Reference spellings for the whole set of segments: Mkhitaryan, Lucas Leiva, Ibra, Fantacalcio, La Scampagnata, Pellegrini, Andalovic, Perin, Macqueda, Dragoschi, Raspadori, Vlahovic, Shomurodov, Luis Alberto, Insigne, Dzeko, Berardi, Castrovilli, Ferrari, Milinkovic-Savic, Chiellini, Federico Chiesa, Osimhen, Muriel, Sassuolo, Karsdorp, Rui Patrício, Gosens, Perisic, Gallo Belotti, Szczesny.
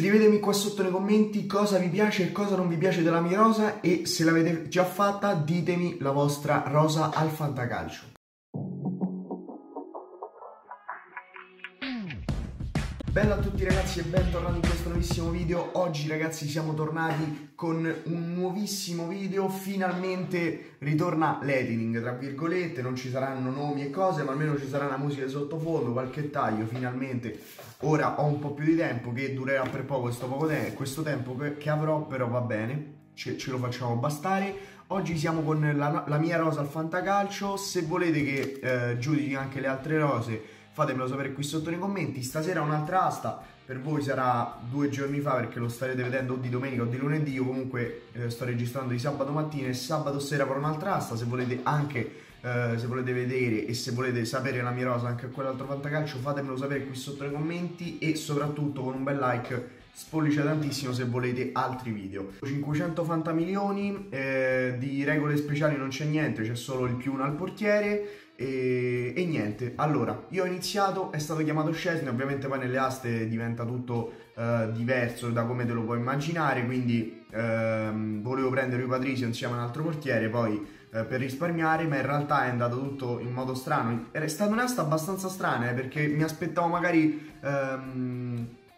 Scrivetemi qua sotto nei commenti cosa vi piace e cosa non vi piace della mia rosa e se l'avete già fatta ditemi la vostra rosa al fantacalcio. Bella a tutti ragazzi e bentornati in questo nuovissimo video. Oggi ragazzi siamo tornati con un nuovissimo video. Finalmente ritorna l'editing tra virgolette, non ci saranno nomi e cose, ma almeno ci sarà una musica di sottofondo, qualche taglio finalmente. Ora ho un po' più di tempo, che durerà per questo tempo che avrò, però va bene, ce lo facciamo bastare. Oggi siamo con la mia rosa al fantacalcio. Se volete che giudichi anche le altre rose fatemelo sapere qui sotto nei commenti. Stasera un'altra asta, per voi sarà 2 giorni fa perché lo starete vedendo o di domenica o di lunedì. Io comunque sto registrando di sabato mattina e sabato sera per un'altra asta. Se volete anche, se volete vedere e se volete sapere la mia rosa anche a quell'altro fantacalcio fatemelo sapere qui sotto nei commenti e soprattutto con un bel like spollice tantissimo se volete altri video. 500 fantamilioni, di regole speciali non c'è niente, c'è solo il +1 al portiere e niente. Allora, io ho iniziato, è stato chiamato Szczesny, ovviamente poi nelle aste diventa tutto diverso da come te lo puoi immaginare, quindi volevo prendere Rui Patrício insieme a un altro portiere poi per risparmiare, ma in realtà è andato tutto in modo strano. È stata un'asta abbastanza strana perché mi aspettavo magari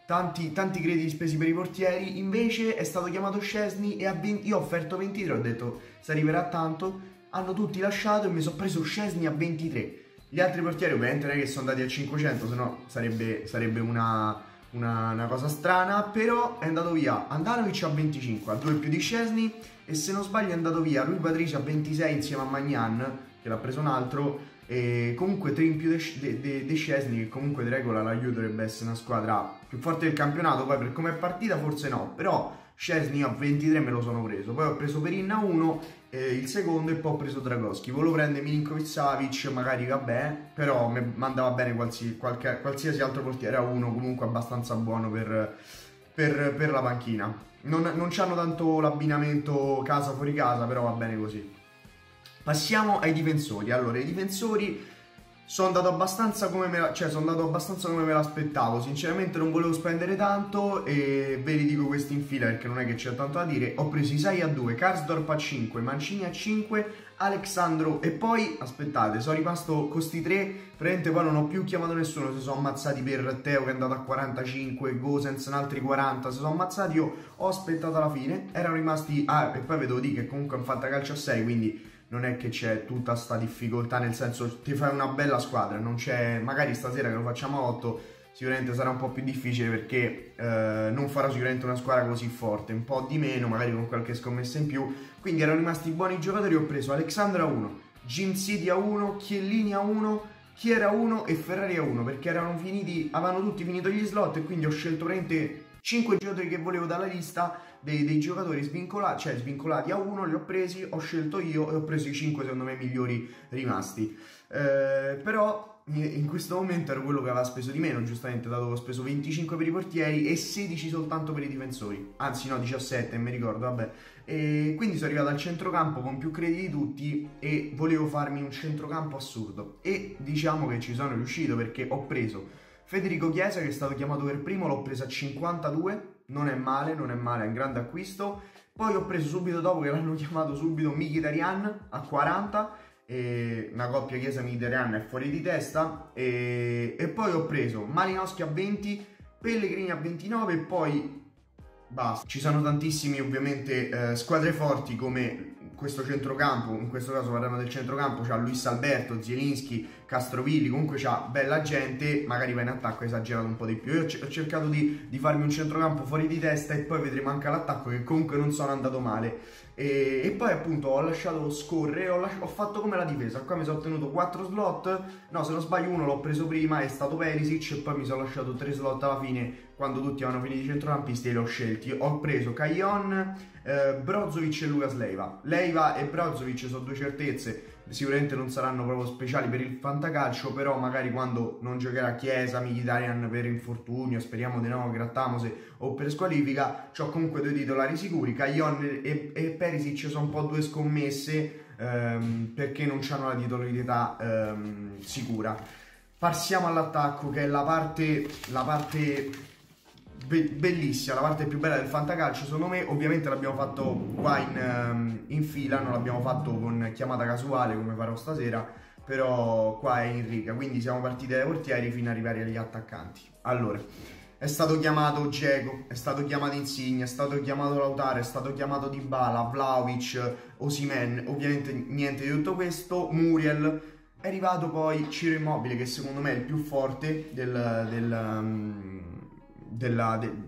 tanti crediti spesi per i portieri, invece è stato chiamato Szczesny e io ho offerto 23, ho detto si arriverà tanto, hanno tutti lasciato e mi sono preso Szczesny a 23. Gli altri portieri ovviamente non è che sono andati a 500, sennò sarebbe una cosa strana, però è andato via Andalovic a 25, a 2 più di Szczesny, e se non sbaglio è andato via Rui Patrício a 26 insieme a Magnan, che l'ha preso un altro, e comunque 3 in più di Szczesny, che comunque di regola la Juve dovrebbe essere una squadra più forte del campionato, poi per come è partita forse no, però Szczesny a 23 me lo sono preso. Poi ho preso Perin a 1, il secondo, e poi ho preso Dragoschi. Volevo prendere Milinkovic-Savic, magari vabbè, però mi andava bene qualsiasi altro portiere a 1, comunque abbastanza buono per la panchina. Non c'hanno tanto l'abbinamento casa fuori casa, però va bene così. Passiamo ai difensori. Allora, i difensori sono andato abbastanza come me l'aspettavo. Sinceramente non volevo spendere tanto e ve li dico questi in fila perché non è che c'è tanto da dire. Ho preso Isai a 2, Karsdorp a 5, Mancini a 5, Alexandro, e poi aspettate, sono rimasto con questi 3, praticamente poi non ho più chiamato nessuno, si sono ammazzati per Teo che è andato a 45, Gosens un altri 40, si sono ammazzati, io ho aspettato alla fine, erano rimasti, e poi ve devo dire che comunque hanno fatto calcio a 6, quindi non è che c'è tutta sta difficoltà, nel senso ti fai una bella squadra, non c'è, magari stasera che lo facciamo a 8 sicuramente sarà un po' più difficile perché non farò sicuramente una squadra così forte, un po' di meno, magari con qualche scommessa in più, quindi erano rimasti buoni giocatori. Ho preso Alexandro a 1, Gin City a 1, Chiellini a 1, Chiera a 1 e Ferrari a 1 perché erano finiti, avevano tutti finito gli slot e quindi ho scelto veramente 5 giocatori che volevo dalla lista dei giocatori svincolati, cioè svincolati a 1, li ho presi, ho scelto io e ho preso i 5 secondo me migliori rimasti. Però in questo momento ero quello che aveva speso di meno, giustamente, dato che ho speso 25 per i portieri e 16 soltanto per i difensori, anzi no, 17 mi ricordo, vabbè. E quindi sono arrivato al centrocampo con più crediti di tutti e volevo farmi un centrocampo assurdo e diciamo che ci sono riuscito perché ho preso Federico Chiesa, che è stato chiamato per primo, l'ho preso a 52, non è male, non è male, è un grande acquisto. Poi ho preso subito dopo che l'hanno chiamato subito Mkhitaryan a 40, e una coppia Chiesa-Mkhitaryan è fuori di testa, e poi ho preso Malinoschi a 20, Pellegrini a 29 e poi basta. Ci sono tantissimi ovviamente squadre forti come questo centrocampo, in questo caso parliamo del centrocampo, c'ha Luis Alberto, Zielinski, Castrovilli, comunque c'ha bella gente, magari va in attacco esagerato un po' di più. Io ho cercato di farmi un centrocampo fuori di testa e poi vedremo anche l'attacco, che comunque non sono andato male, e poi appunto ho lasciato scorrere, ho fatto come la difesa, qua mi sono ottenuto 4 slot, no se non sbaglio uno l'ho preso prima, è stato Perisic, e poi mi sono lasciato 3 slot alla fine quando tutti avevano finito i centrocampisti e li ho scelti. Ho preso Cajon, Brozovic e Lucas Leiva. Leiva e Brozovic sono 2 certezze, sicuramente non saranno proprio speciali per il fantacalcio, però magari quando non giocherà Chiesa, Mkhitaryan per infortunio, speriamo di no, Grattamose o per squalifica, c'ho comunque 2 titolari sicuri. Cajon e Perisic sono un po' 2 scommesse perché non hanno la titolarità sicura. Passiamo all'attacco, che è la parte bellissima, la parte più bella del fantacalcio secondo me. Ovviamente l'abbiamo fatto qua in fila, non l'abbiamo fatto con chiamata casuale come farò stasera, però qua è in riga, quindi siamo partiti dai portieri fino ad arrivare agli attaccanti. Allora, è stato chiamato Dzeko, è stato chiamato Insigne, è stato chiamato Lautaro, è stato chiamato Dybala, Vlahovic, Osimhen, ovviamente niente di tutto questo. Muriel. È arrivato poi Ciro Immobile, che secondo me è il più forte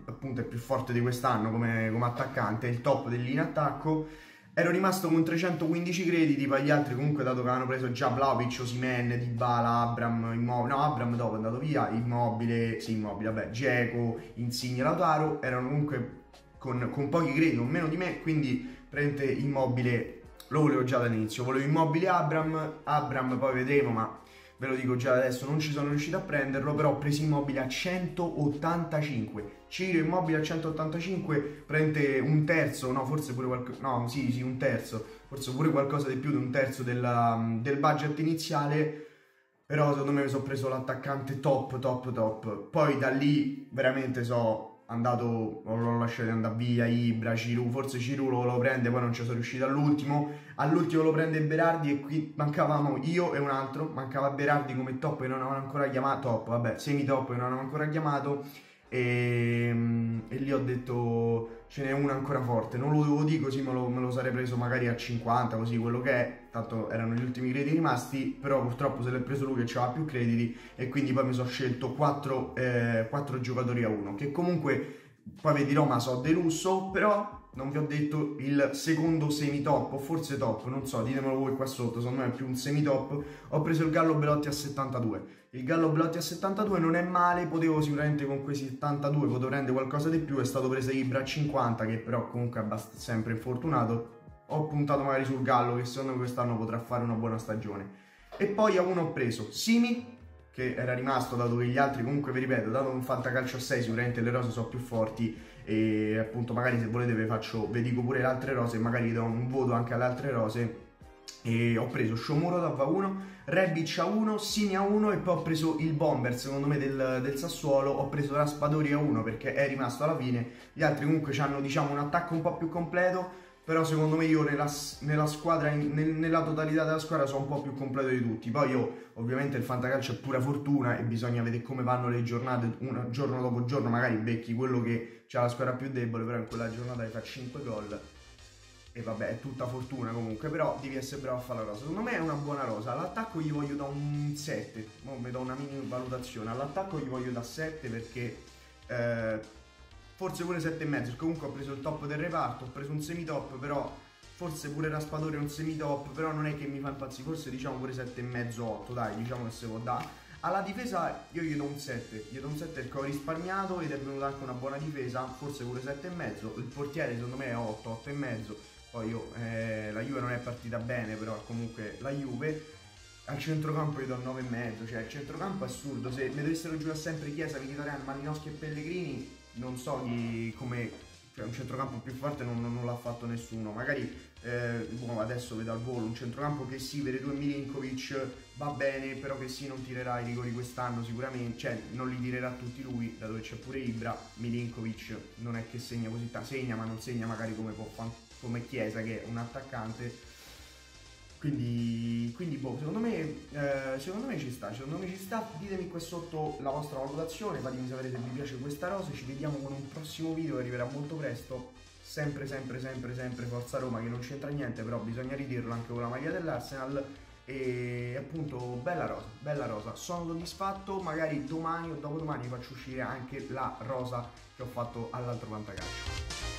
appunto è più forte di quest'anno come attaccante, è il top dell'linea attacco. Ero rimasto con 315 crediti, poi gli altri comunque, dato che avevano preso già Vlahovic, Osimhen, Dybala, Abram, Immobile, no, Abram dopo è andato via, Immobile, sì Immobile, vabbè, Dzeko, Insigne, Lautaro, erano comunque con pochi crediti, con meno di me, quindi prende Immobile. Lo volevo già dall'inizio, volevo Immobile, Abram poi vedremo, ma ve lo dico già adesso, non ci sono riuscito a prenderlo, però ho preso Immobile a 185, Ciro Immobile a 185, prende un terzo, no forse pure qualcosa, no sì un terzo, forse pure qualcosa di più di un terzo del budget iniziale, però secondo me mi sono preso l'attaccante top, poi da lì veramente l'ho lasciato andare via Ibra, Ciro, forse Ciro lo prende, poi non ci sono riuscito all'ultimo lo prende Berardi e qui mancavamo io e un altro, mancava Berardi come top che non avevano ancora chiamato, semi top che non avevano ancora chiamato e lì ho detto ce n'è uno ancora forte, non lo devo dire così me lo sarei preso magari a 50 così quello che è, tanto erano gli ultimi crediti rimasti, però purtroppo se l'è preso lui che aveva più crediti e quindi poi mi sono scelto 4 giocatori a 1 che comunque poi vi dirò ma so deluso, però non vi ho detto il secondo semitop o forse top, non so, ditemelo voi qua sotto, secondo me è più un semitop. Ho preso il Gallo Belotti a 72, il Gallo Belotti a 72 non è male, potevo sicuramente con quei 72 potevo prendere qualcosa di più, è stato preso Ibra a 50 che però comunque è sempre infortunato, ho puntato magari sul Gallo che secondo me quest'anno potrà fare una buona stagione. E poi a uno ho preso Simi che era rimasto, dato che gli altri comunque vi ripeto, dato un fantacalcio a 6 sicuramente le rose sono più forti e appunto magari se volete vi dico pure le altre rose, magari do un voto anche alle altre rose, e ho preso Shomurodov a 1, Rebic a 1, Sini a 1 e poi ho preso il bomber secondo me del Sassuolo, ho preso Raspadori a 1 perché è rimasto alla fine, gli altri comunque hanno diciamo un attacco un po' più completo, però secondo me io nella totalità della squadra sono un po' più completo di tutti. Poi io ovviamente il fantacalcio è pura fortuna e bisogna vedere come vanno le giornate, giorno dopo giorno magari becchi quello che c'ha la squadra più debole, però in quella giornata fa 5 gol e vabbè è tutta fortuna comunque, però devi essere bravo a fare la rosa, secondo me è una buona rosa. All'attacco gli voglio da un 7, mo mi do una mini valutazione, all'attacco gli voglio da 7 perché... forse pure 7,5, comunque ho preso il top del reparto, ho preso un semitop, però forse pure Raspadori è un semitop, però non è che mi fa impazzire, forse diciamo pure 7,5, 8, dai, diciamo che se può dare. Alla difesa io gli do un 7, gli do un 7 perché ho risparmiato ed è venuta anche una buona difesa, forse pure 7,5, il portiere secondo me è 8, 8,5, poi io, la Juve non è partita bene, però comunque la Juve... Al centrocampo io do 9,5, cioè il centrocampo è assurdo, se mi dovessero giocare sempre Chiesa, Mkhitaryan, Malinoschi e Pellegrini, non so chi come, cioè un centrocampo più forte non l'ha fatto nessuno, magari adesso vedo al volo un centrocampo che sì, Veretù e Milinkovic va bene, però che sì non tirerà i rigori quest'anno sicuramente, cioè non li tirerà tutti lui, da dove c'è pure Ibra, Milinkovic non è che segna così, segna ma non segna magari come Chiesa che è un attaccante. Quindi boh, secondo me ci sta, ditemi qua sotto la vostra valutazione, fatemi sapere se vi piace questa rosa, ci vediamo con un prossimo video che arriverà molto presto, sempre Forza Roma che non c'entra niente, però bisogna ridirlo anche con la maglia dell'Arsenal, e appunto bella rosa, sono soddisfatto, magari domani o dopodomani faccio uscire anche la rosa che ho fatto all'altro fantacalcio.